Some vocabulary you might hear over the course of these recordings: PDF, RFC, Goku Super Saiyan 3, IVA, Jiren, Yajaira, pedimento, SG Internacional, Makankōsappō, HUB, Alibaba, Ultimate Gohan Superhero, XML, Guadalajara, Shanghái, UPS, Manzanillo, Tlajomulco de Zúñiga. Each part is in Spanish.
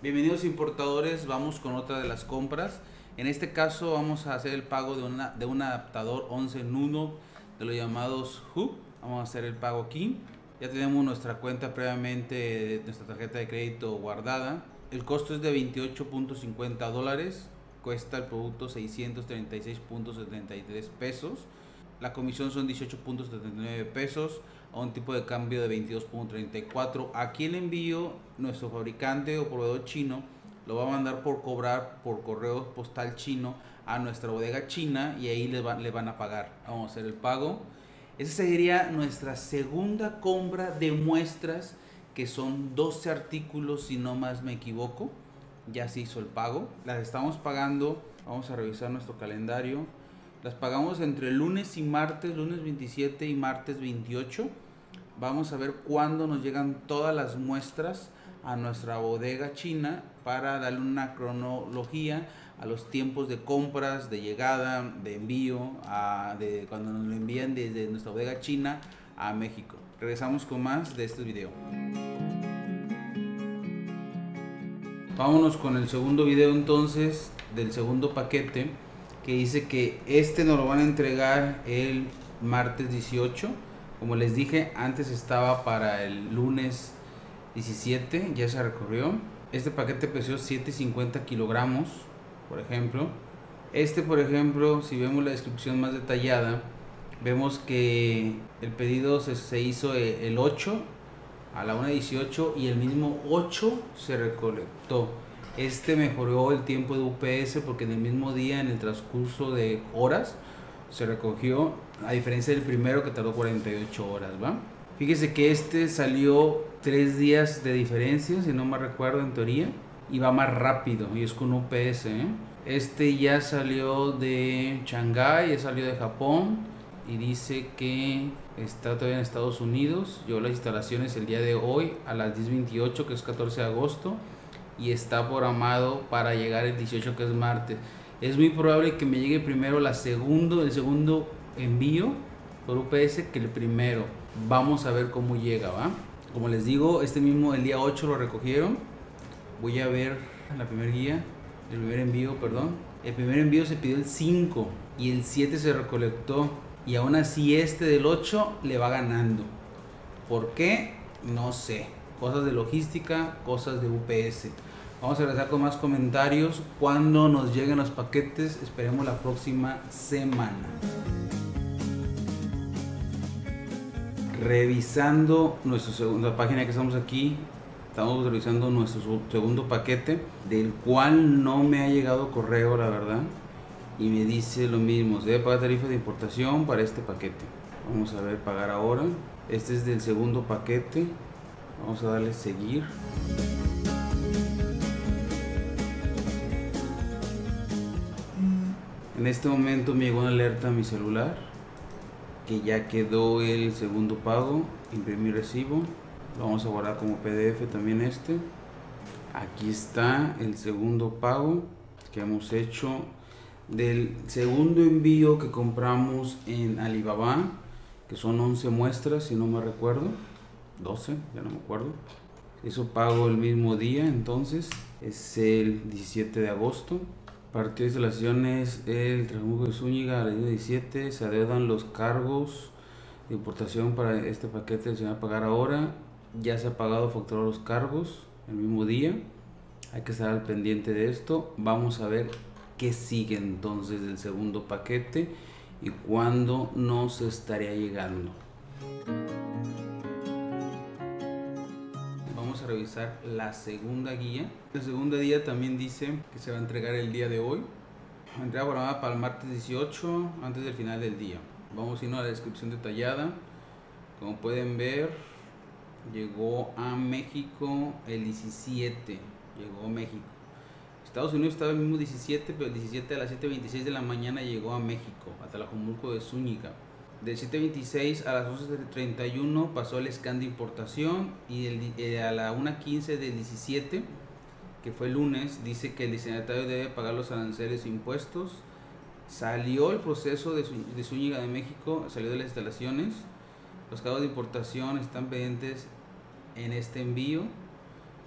Bienvenidos importadores, vamos con otra de las compras. En este caso vamos a hacer el pago de un adaptador 11 en 1 de los llamados HUB. Vamos a hacer el pago aquí. Ya tenemos nuestra cuenta previamente, nuestra tarjeta de crédito guardada. El costo es de $28.50. Cuesta el producto 636.73 pesos. La comisión son 18.79 pesos a un tipo de cambio de 22.34. Aquí el envío, nuestro fabricante o proveedor chino lo va a mandar por cobrar por correo postal chino a nuestra bodega china y ahí le van a pagar. Vamos a hacer el pago. Esa sería nuestra segunda compra de muestras, que son 12 artículos si no más me equivoco. Ya se hizo el pago. Las estamos pagando. Vamos a revisar nuestro calendario. Las pagamos entre lunes y martes, lunes 27 y martes 28. Vamos a ver cuándo nos llegan todas las muestras a nuestra bodega china para darle una cronología a los tiempos de compras, de llegada, de envío, de cuando nos lo envían desde nuestra bodega china a México. Regresamos con más de este video. Vámonos con el segundo video entonces, del segundo paquete, que dice que este nos lo van a entregar el martes 18. Como les dije, antes estaba para el lunes 17, ya se recorrió. Este paquete pesó 750 kilogramos, por ejemplo. Este, por ejemplo, si vemos la descripción más detallada, vemos que el pedido se hizo el 8 a la 1:18 y el mismo 8 se recolectó. Este mejoró el tiempo de UPS porque en el mismo día, en el transcurso de horas, se recogió, a diferencia del primero que tardó 48 horas, ¿va? Fíjese que este salió 3 días de diferencia, si no me recuerdo, en teoría, y va más rápido, y es con UPS, ¿eh? Este ya salió de Shanghái, ya salió de Japón, y dice que está todavía en Estados Unidos. Yo las instalaciones el día de hoy a las 10:28, que es 14 de agosto. Y está programado para llegar el 18, que es martes. Es muy probable que me llegue primero el segundo envío por UPS que el primero. Vamos a ver cómo llega, ¿va? Como les digo, este mismo el día 8 lo recogieron. Voy a ver la primera guía, el primer envío, perdón. El primer envío se pidió el 5 y el 7 se recolectó. Y aún así este del 8 le va ganando. ¿Por qué? No sé. Cosas de logística, cosas de UPS. Vamos a regresar con más comentarios cuando nos lleguen los paquetes. Esperemos la próxima semana. Revisando nuestra segunda página que estamos aquí. Estamos revisando nuestro segundo paquete, del cual no me ha llegado correo, la verdad. Y me dice lo mismo. Se debe pagar tarifa de importación para este paquete. Vamos a ver pagar ahora. Este es del segundo paquete. Vamos a darle seguir. En este momento me llegó una alerta a mi celular que ya quedó el segundo pago. Imprimir recibo. Lo vamos a guardar como PDF también este. Aquí está el segundo pago que hemos hecho del segundo envío que compramos en Alibaba, que son 11 muestras si no me recuerdo. 12, ya no me acuerdo. Eso pago el mismo día, entonces es el 17 de agosto. Partido de instalaciones el Tlajomulco de Zúñiga a las 17. Se adeudan los cargos de importación para este paquete. Se va a pagar ahora. Ya se ha pagado, facturado los cargos el mismo día. Hay que estar al pendiente de esto. Vamos a ver qué sigue entonces del segundo paquete y cuándo nos estaría llegando. Vamos a revisar la segunda guía. La segunda guía también dice que se va a entregar el día de hoy. Entrega programada para el martes 18 antes del final del día. Vamos a irnos a la descripción detallada. Como pueden ver, llegó a México el 17. Llegó a México. Estados Unidos estaba el mismo 17, pero el 17 a las 7:26 de la mañana llegó a México, a Tlajomulco de Zúñiga. De 7:26 a las 11:31 pasó el scan de importación y a la 1:15 del 17, que fue el lunes, dice que el destinatario debe pagar los aranceles e impuestos. Salió el proceso de Zúñiga de México, salió de las instalaciones. Los cargos de importación están pendientes en este envío.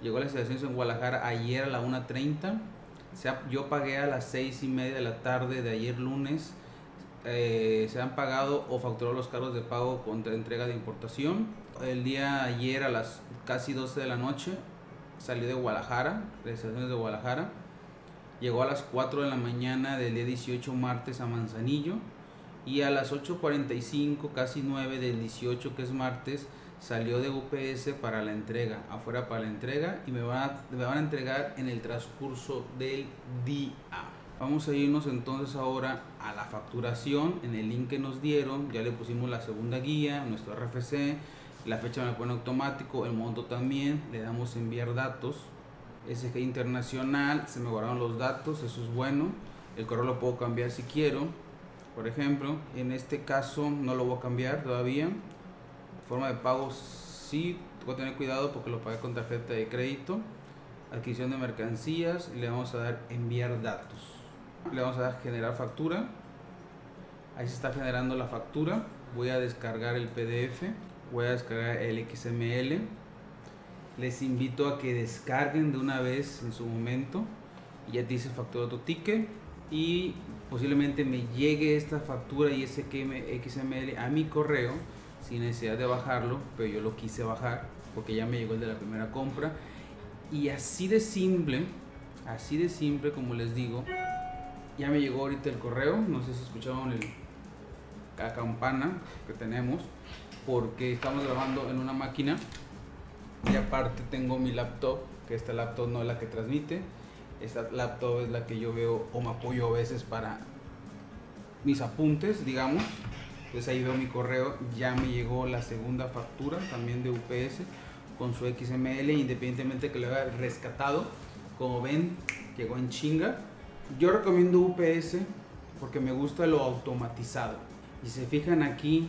llegó la estación en Guadalajara ayer a la 1:30. Yo pagué a las 6:30 de la tarde de ayer lunes. Se han pagado o facturado los cargos de pago contra entrega de importación. El día ayer a las casi 12 de la noche salí de Guadalajara, de estaciones de Guadalajara. Llegó a las 4 de la mañana del día 18 martes a Manzanillo. Y a las 8:45, casi 9 del 18, que es martes, salió de UPS para la entrega, afuera para la entrega, y me van a entregar en el transcurso del día. Vamos a irnos entonces ahora a la facturación. En el link que nos dieron, ya le pusimos la segunda guía, nuestro RFC, la fecha me la pone automático, el monto también, le damos enviar datos, SG Internacional, se me guardaron los datos, eso es bueno. El correo lo puedo cambiar si quiero, por ejemplo, en este caso no lo voy a cambiar todavía. Forma de pago, sí, tengo que tener cuidado porque lo pagué con tarjeta de crédito. Adquisición de mercancías, le vamos a dar enviar datos. Le vamos a dar generar factura. Ahí se está generando la factura. Voy a descargar el PDF, voy a descargar el XML. Les invito a que descarguen de una vez en su momento. Ya te dice factura tu ticket. Y posiblemente me llegue esta factura y ese XML a mi correo, sin necesidad de bajarlo, pero yo lo quise bajar porque ya me llegó el de la primera compra. Y así de simple como les digo, ya me llegó ahorita el correo. No sé si escucharon la campana que tenemos, porque estamos grabando en una máquina y aparte tengo mi laptop, que esta laptop no es la que transmite. Esta laptop es la que yo veo o me apoyo a veces para mis apuntes, digamos. Entonces ahí veo mi correo, ya me llegó la segunda factura también de UPS con su XML, independientemente que lo haya rescatado. Como ven, llegó en chinga. Yo recomiendo UPS porque me gusta lo automatizado. Y si se fijan aquí,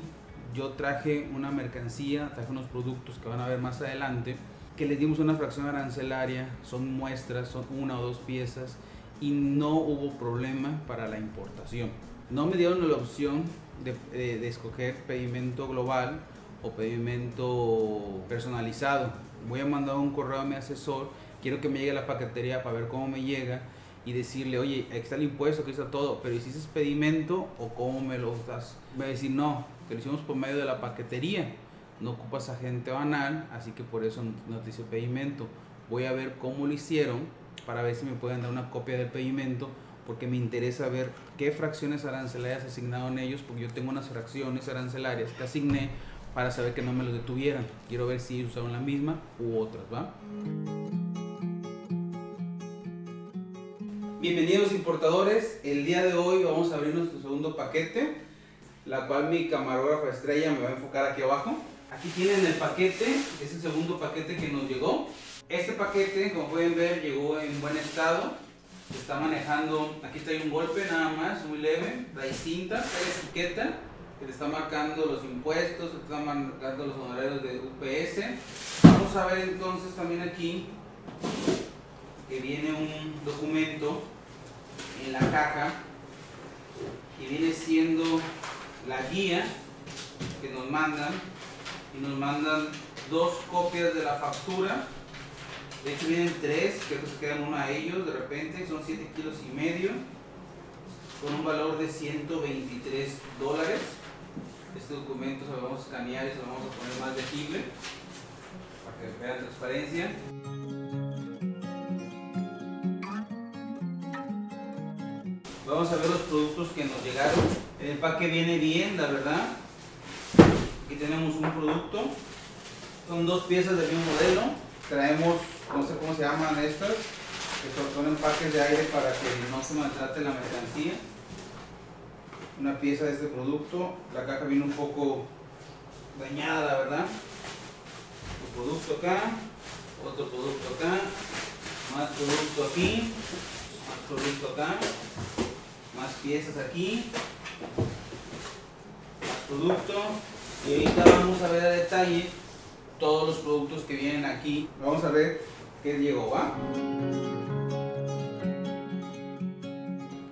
yo traje una mercancía, traje unos productos que van a ver más adelante, que les dimos una fracción arancelaria, son muestras, son una o dos piezas y no hubo problema para la importación. No me dieron la opción de escoger pedimento global o pedimento personalizado. Voy a mandar un correo a mi asesor, quiero que me llegue a la paquetería para ver cómo me llega y decirle, oye, aquí está el impuesto, aquí está todo, pero ¿hiciste pedimento o cómo me lo das? Me va a decir, no, te lo hicimos por medio de la paquetería, no ocupas agente banal, así que por eso no te hice pedimento. Voy a ver cómo lo hicieron para ver si me pueden dar una copia del pedimento, porque me interesa ver qué fracciones arancelarias asignaron ellos, porque yo tengo unas fracciones arancelarias que asigné para saber que no me los detuvieran. Quiero ver si usaron la misma u otras, ¿va? Bienvenidos importadores, el día de hoy vamos a abrir nuestro segundo paquete, la cual mi camarógrafo estrella me va a enfocar aquí abajo. Aquí tienen el paquete, es el segundo paquete que nos llegó. Este paquete, como pueden ver, llegó en buen estado. Se está manejando, aquí está un golpe nada más, muy leve, trae cinta, trae etiqueta, que te está marcando los impuestos, que te está marcando los honorarios de UPS. Vamos a ver entonces también aquí, que viene un documento en la caja, que viene siendo la guía que nos mandan, y nos mandan dos copias de la factura. De hecho vienen tres, creo que se quedan uno a ellos de repente, son 7,5 kilos con un valor de $123. Este documento se lo vamos a escanear y se lo vamos a poner más legible para que vean transparencia. Vamos a ver los productos que nos llegaron. El empaque viene bien, la verdad. Aquí tenemos un producto, son dos piezas del mismo modelo. Traemos, no sé cómo se llaman estas, que son empaques de aire para que no se maltrate la mercancía. Una pieza de este producto, la caja viene un poco dañada, la verdad. Otro producto acá, otro producto acá, más producto aquí, más producto acá, más piezas aquí, más producto. Y ahorita vamos a ver a detalle todos los productos que vienen aquí. Vamos a ver qué llegó, ¿va?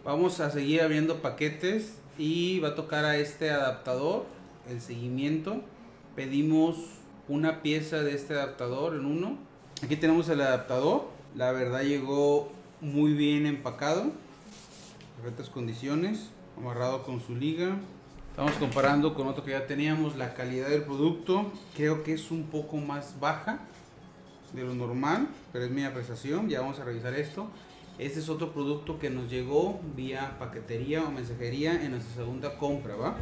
Vamos a seguir abriendo paquetes y va a tocar a este adaptador, el seguimiento. Pedimos una pieza de este adaptador en uno, Aquí tenemos el adaptador. La verdad llegó muy bien empacado, perfectas condiciones, amarrado con su liga. Estamos comparando con otro que ya teníamos. La calidad del producto creo que es un poco más baja de lo normal, pero es mi apreciación. Ya vamos a revisar esto. Este es otro producto que nos llegó vía paquetería o mensajería en nuestra segunda compra, ¿va?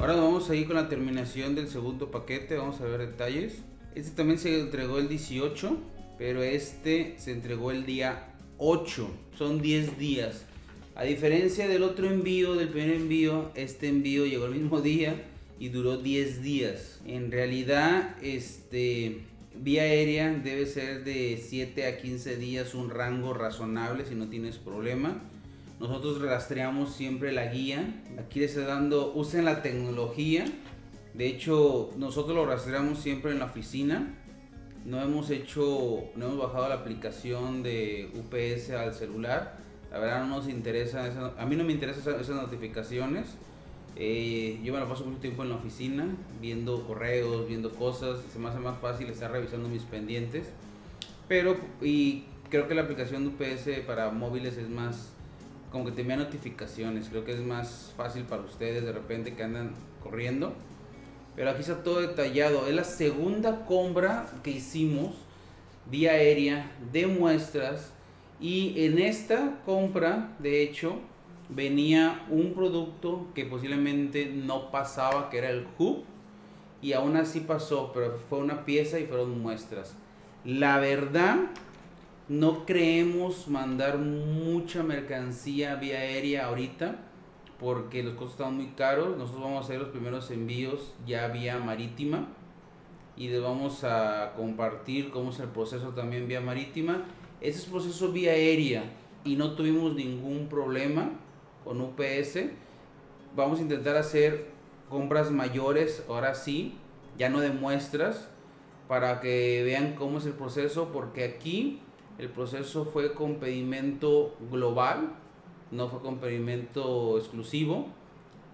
Ahora vamos a ir con la terminación del segundo paquete. Vamos a ver detalles. Este también se entregó el 18, pero este se entregó el día 8. Son 10 días. A diferencia del otro envío, del primer envío, este envío llegó el mismo día y duró 10 días. En realidad, vía aérea debe ser de 7 a 15 días, un rango razonable si no tienes problema. Nosotros rastreamos siempre la guía. Aquí les está dando, usen la tecnología. De hecho, nosotros lo rastreamos siempre en la oficina. No hemos bajado la aplicación de UPS al celular. La verdad no nos interesa, a mí no me interesan esas notificaciones. Yo me la paso mucho tiempo en la oficina viendo correos, viendo cosas. Se me hace más fácil estar revisando mis pendientes. Y creo que la aplicación de UPS para móviles es más, como que te envía notificaciones. Creo que es más fácil para ustedes de repente que andan corriendo. Pero aquí está todo detallado. Es la segunda compra que hicimos vía aérea de muestras. Y en esta compra, de hecho, venía un producto que posiblemente no pasaba, que era el HUB, y aún así pasó, pero fue una pieza y fueron muestras. La verdad, no creemos mandar mucha mercancía vía aérea ahorita porque los costos están muy caros. Nosotros vamos a hacer los primeros envíos ya vía marítima y les vamos a compartir cómo es el proceso también vía marítima. Este es el proceso vía aérea y no tuvimos ningún problema con UPS. Vamos a intentar hacer compras mayores, ahora sí, ya no de muestras, para que vean cómo es el proceso, porque aquí el proceso fue con pedimento global, no fue con pedimento exclusivo,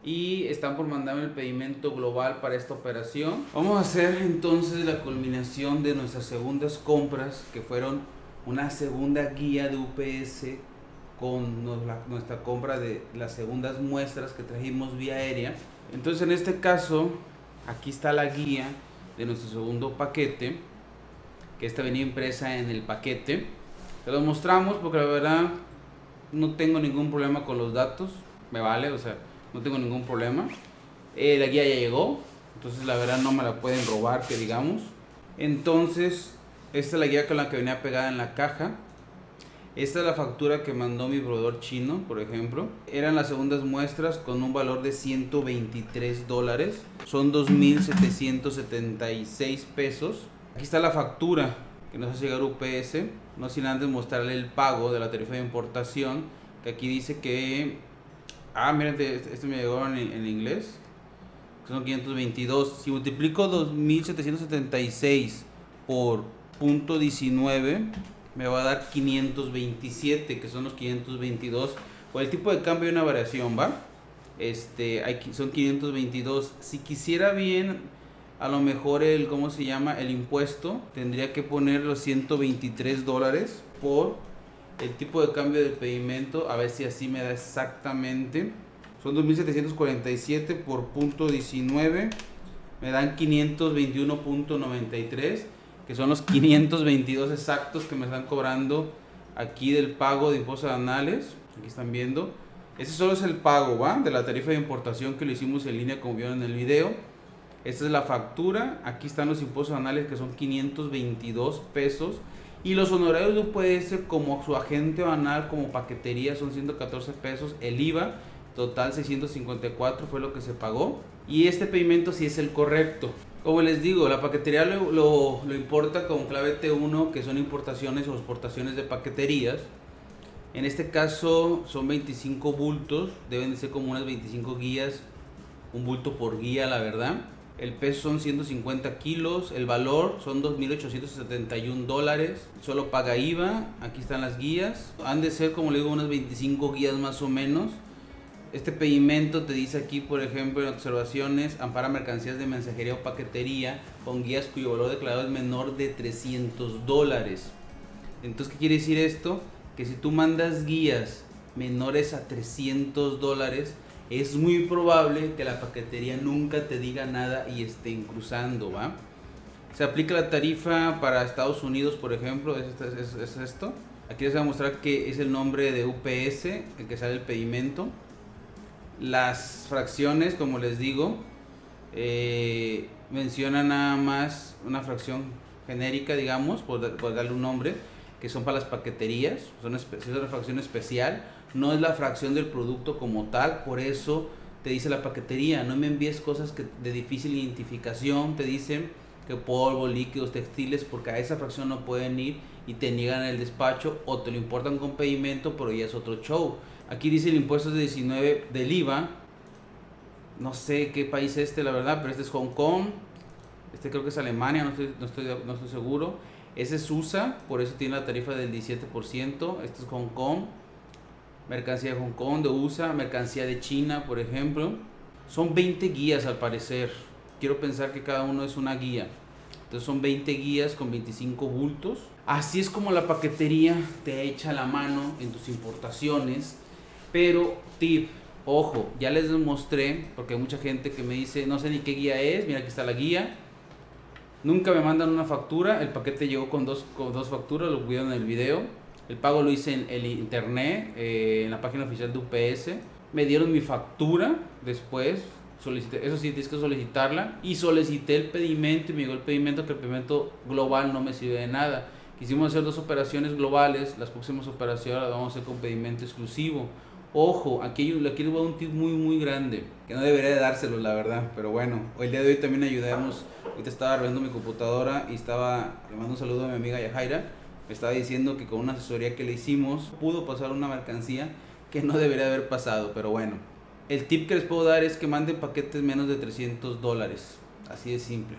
y están por mandarme el pedimento global para esta operación. Vamos a hacer entonces la culminación de nuestras segundas compras, que fueron una segunda guía de UPS con nuestra compra de las segundas muestras que trajimos vía aérea. Entonces, en este caso, aquí está la guía de nuestro segundo paquete, que esta venía impresa en el paquete. Te lo mostramos porque la verdad no tengo ningún problema con los datos, me vale, o sea, no tengo ningún problema. La guía ya llegó, entonces la verdad no me la pueden robar, que digamos. Entonces, esta es la guía con la que venía pegada en la caja. Esta es la factura que mandó mi proveedor chino, por ejemplo. Eran las segundas muestras con un valor de $123. Son 2,776 pesos. Aquí está la factura que nos hace llegar UPS. No sin antes mostrarle el pago de la tarifa de importación. Que aquí dice que... Ah, miren, este me llegó en inglés. Son 522. Si multiplico 2,776 por .19... me va a dar 527, que son los 522. Por el tipo de cambio hay una variación, ¿va? Son 522. Si quisiera bien, a lo mejor el, ¿cómo se llama? El impuesto. Tendría que poner los $123 por el tipo de cambio del pedimento. A ver si así me da exactamente. Son 2,747 por .19. Me dan 521.93. que son los 522 exactos que me están cobrando aquí del pago de impuestos aduanales. Aquí están viendo. Ese solo es el pago, ¿va? De la tarifa de importación que lo hicimos en línea, como vieron en el video. Esta es la factura. Aquí están los impuestos aduanales, que son 522 pesos. Y los honorarios de UPS como su agente aduanal, como paquetería, son 114 pesos. El IVA, total 654 fue lo que se pagó. Y este pedimento sí es el correcto. Como les digo, la paquetería lo importa con clave T1, que son importaciones o exportaciones de paqueterías. En este caso son 25 bultos, deben de ser como unas 25 guías, un bulto por guía, la verdad. El peso son 150 kilos, el valor son $2,871, solo paga IVA, aquí están las guías. Han de ser, como le digo, unas 25 guías más o menos. Este pedimento te dice aquí, por ejemplo, en observaciones, ampara mercancías de mensajería o paquetería con guías cuyo valor declarado es menor de $300. Entonces, ¿qué quiere decir esto? Que si tú mandas guías menores a $300, es muy probable que la paquetería nunca te diga nada y estén cruzando, ¿va? Se aplica la tarifa para Estados Unidos, por ejemplo, es esto. Aquí les voy a mostrar que es el nombre de UPS, el que sale el pedimento. Las fracciones, como les digo, menciona nada más una fracción genérica, digamos, por darle un nombre, que son para las paqueterías, es una fracción especial, no es la fracción del producto como tal, por eso te dice la paquetería, no me envíes cosas de difícil identificación, te dicen que polvo, líquidos, textiles, porque a esa fracción no pueden ir y te niegan el despacho o te lo importan con pedimento, pero ya es otro show. Aquí dice el impuesto es de 19% del IVA. No sé qué país es este, la verdad, pero este es Hong Kong. Este creo que es Alemania, no estoy seguro. Ese es USA, por eso tiene la tarifa del 17%. Este es Hong Kong. Mercancía de Hong Kong, de USA, mercancía de China, por ejemplo. Son 20 guías al parecer. Quiero pensar que cada uno es una guía. Entonces son 20 guías con 25 bultos. Así es como la paquetería te echa la mano en tus importaciones. Pero tip, ojo, ya les mostré, porque hay mucha gente que me dice, no sé ni qué guía es, mira aquí está la guía. Nunca me mandan una factura, el paquete llegó con dos facturas, lo vieron en el video. El pago lo hice en el internet, en la página oficial de UPS. Me dieron mi factura después, solicité, eso sí, tienes que solicitarla. Y solicité el pedimento y me llegó el pedimento, que el pedimento global no me sirve de nada. Quisimos hacer dos operaciones globales, las próximas operaciones las vamos a hacer con pedimento exclusivo. Ojo, aquí les voy a dar un tip muy grande, que no debería de dárselo, la verdad, pero bueno, el día de hoy también ayudamos. Ahorita estaba arreglando mi computadora y le mando un saludo a mi amiga Yajaira, me estaba diciendo que con una asesoría que le hicimos, pudo pasar una mercancía que no debería haber pasado, pero bueno. El tip que les puedo dar es que manden paquetes menos de $300, así de simple.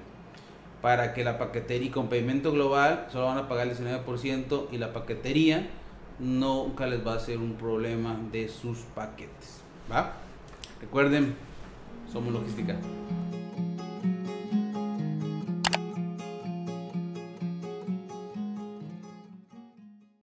Para que la paquetería, y con pedimento global, solo van a pagar el 19% y la paquetería nunca les va a ser un problema de sus paquetes, ¿va? Recuerden, somos logística.